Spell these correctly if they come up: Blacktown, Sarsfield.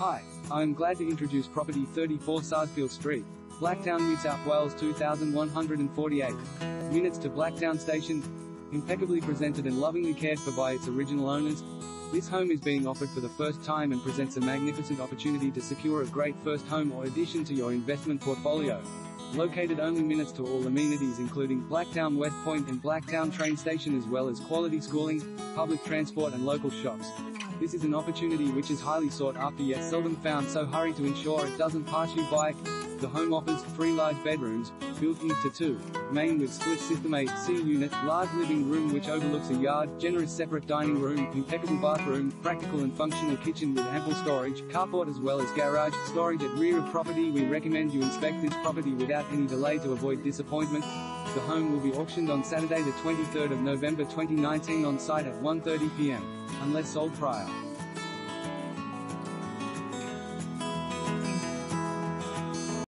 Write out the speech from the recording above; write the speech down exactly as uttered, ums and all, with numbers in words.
Hi, I am glad to introduce property thirty-four Sarsfield Street, Blacktown, New South Wales two thousand one hundred forty-eight. Minutes to Blacktown Station. Impeccably presented and lovingly cared for by its original owners, this home is being offered for the first time and presents a magnificent opportunity to secure a great first home or addition to your investment portfolio. Located only minutes to all amenities including Blacktown West Point and Blacktown train station, as well as quality schooling, public transport and local shops. This is an opportunity which is highly sought after yet seldom found, so hurry to ensure it doesn't pass you by. The home offers three large bedrooms, built into two, main with split system A C unit, large living room which overlooks a yard, generous separate dining room, impeccable bathroom, practical and functional kitchen with ample storage, carport as well as garage, storage at rear of property. We recommend you inspect this property without any delay to avoid disappointment. The home will be auctioned on Saturday the twenty-third of November twenty nineteen on site at one thirty p m, unless sold prior.